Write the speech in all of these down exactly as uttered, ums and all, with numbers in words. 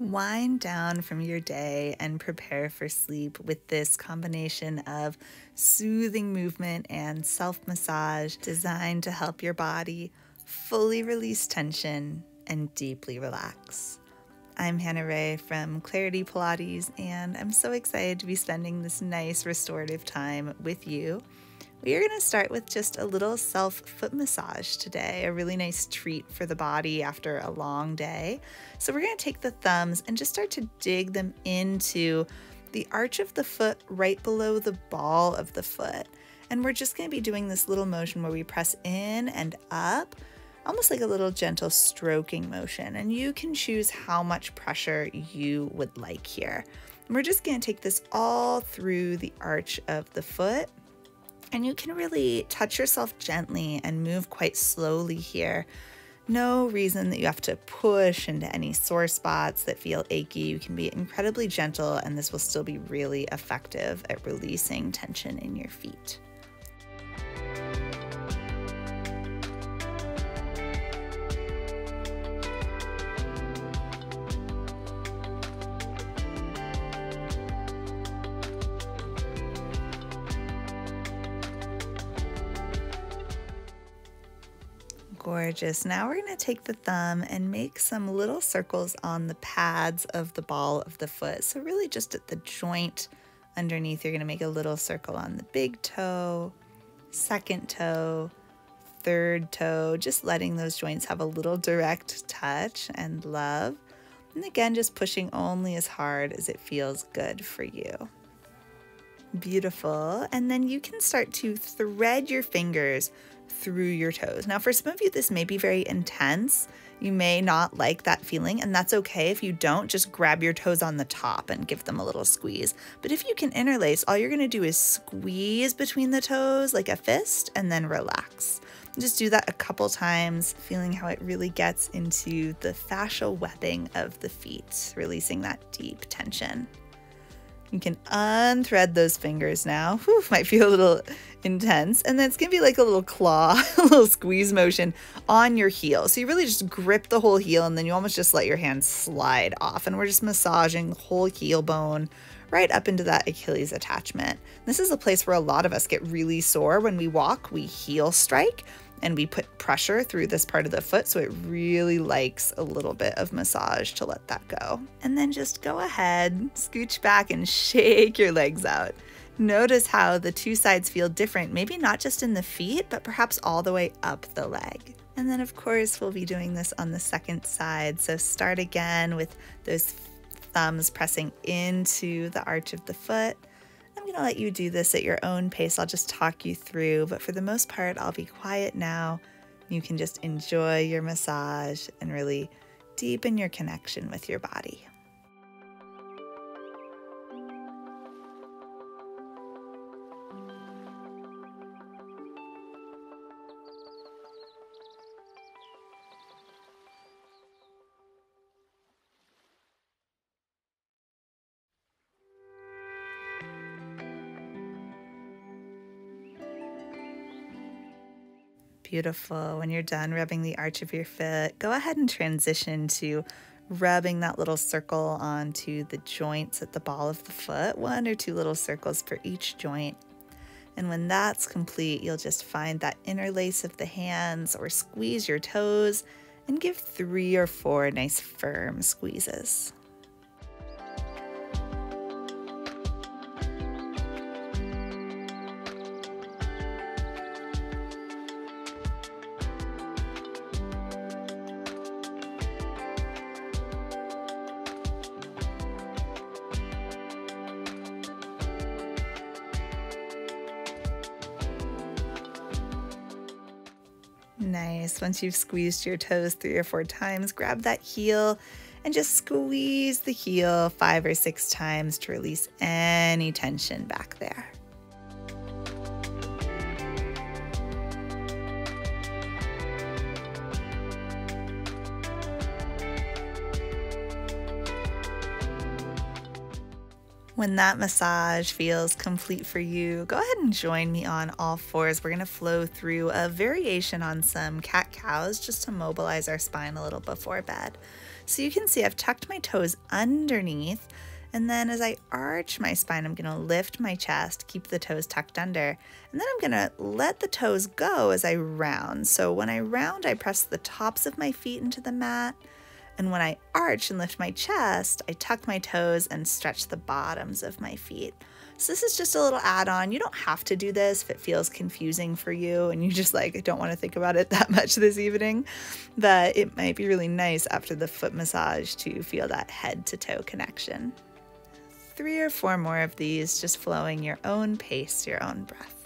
Wind down from your day and prepare for sleep with this combination of soothing movement and self-massage designed to help your body fully release tension and deeply relax. I'm Hannah Ray from Clarity Pilates, and I'm so excited to be spending this nice restorative time with you. We are going to start with just a little self-foot massage today, a really nice treat for the body after a long day. So we're going to take the thumbs and just start to dig them into the arch of the foot right below the ball of the foot. And we're just going to be doing this little motion where we press in and up, almost like a little gentle stroking motion. And you can choose how much pressure you would like here. And we're just going to take this all through the arch of the foot. And you can really touch yourself gently and move quite slowly here. No reason that you have to push into any sore spots that feel achy. You can be incredibly gentle, and this will still be really effective at releasing tension in your feet. Gorgeous. Now we're going to take the thumb and make some little circles on the pads of the ball of the foot. So really just at the joint underneath, you're going to make a little circle on the big toe, second toe, third toe, just letting those joints have a little direct touch and love. And again, just pushing only as hard as it feels good for you. Beautiful. And then you can start to thread your fingers through your toes. Now, for some of you, this may be very intense. You may not like that feeling, and that's okay. If you don't, just grab your toes on the top and give them a little squeeze. But if you can interlace, all you're going to do is squeeze between the toes like a fist and then relax. Just do that a couple times, feeling how it really gets into the fascial webbing of the feet, releasing that deep tension. You can unthread those fingers now. Whew, might feel a little intense. And then it's going to be like a little claw, a little squeeze motion on your heel. So you really just grip the whole heel, and then you almost just let your hand slide off. And we're just massaging the whole heel bone right up into that Achilles attachment. This is a place where a lot of us get really sore when we walk. We heel strike and we put pressure through this part of the foot, so it really likes a little bit of massage to let that go. And then just go ahead, scooch back and shake your legs out. Notice how the two sides feel different, maybe not just in the feet, but perhaps all the way up the leg. And then of course, we'll be doing this on the second side. So start again with those thumbs pressing into the arch of the foot. I'm going to let you do this at your own pace. I'll just talk you through, but for the most part, I'll be quiet now. You can just enjoy your massage and really deepen your connection with your body. Beautiful. When you're done rubbing the arch of your foot, go ahead and transition to rubbing that little circle onto the joints at the ball of the foot, one or two little circles for each joint. And when that's complete, you'll just find that interlace of the hands or squeeze your toes and give three or four nice firm squeezes. Nice. Once you've squeezed your toes three or four times, grab that heel and just squeeze the heel five or six times to release any tension back there. When that massage feels complete for you, go ahead and join me on all fours. We're going to flow through a variation on some cat-cows just to mobilize our spine a little before bed. So you can see I've tucked my toes underneath, and then as I arch my spine, I'm gonna lift my chest, keep the toes tucked under, and then I'm gonna let the toes go as I round. So when I round, I press the tops of my feet into the mat, and when I arch and lift my chest, I tuck my toes and stretch the bottoms of my feet. So this is just a little add-on. You don't have to do this if it feels confusing for you and you just like don't want to think about it that much this evening, but it might be really nice after the foot massage to feel that head-to-toe connection. Three or four more of these, just flowing your own pace, your own breath.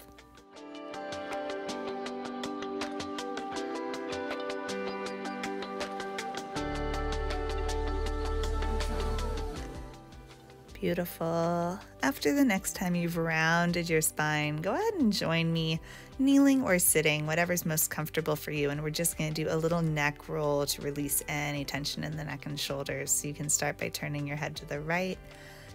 Beautiful. After the next time you've rounded your spine, go ahead and join me, kneeling or sitting, whatever's most comfortable for you. And we're just going to do a little neck roll to release any tension in the neck and shoulders. So you can start by turning your head to the right,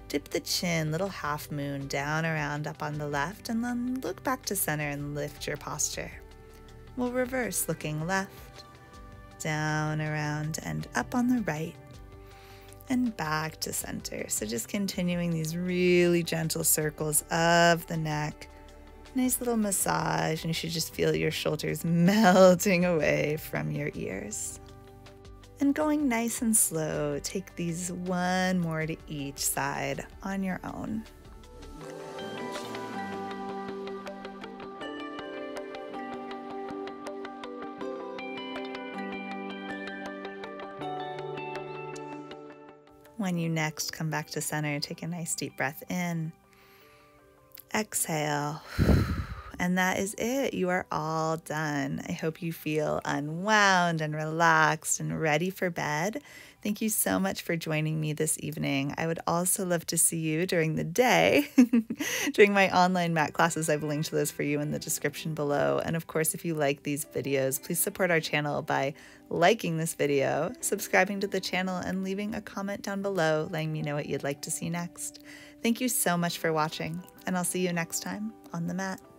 dip the chin, little half moon, down, around, up on the left, and then look back to center and lift your posture. We'll reverse, looking left, down, around, and up on the right, and back to center. So just continuing these really gentle circles of the neck. Nice little massage, and you should just feel your shoulders melting away from your ears. And going nice and slow, take these one more to each side on your own. When you next come back to center, take a nice deep breath in, exhale, and that is it. You are all done. I hope you feel unwound and relaxed and ready for bed. Thank you so much for joining me this evening. I would also love to see you during the day. During my online mat classes, I've linked to those for you in the description below. And of course, if you like these videos, please support our channel by liking this video, subscribing to the channel, and leaving a comment down below letting me know what you'd like to see next. Thank you so much for watching, and I'll see you next time on the mat.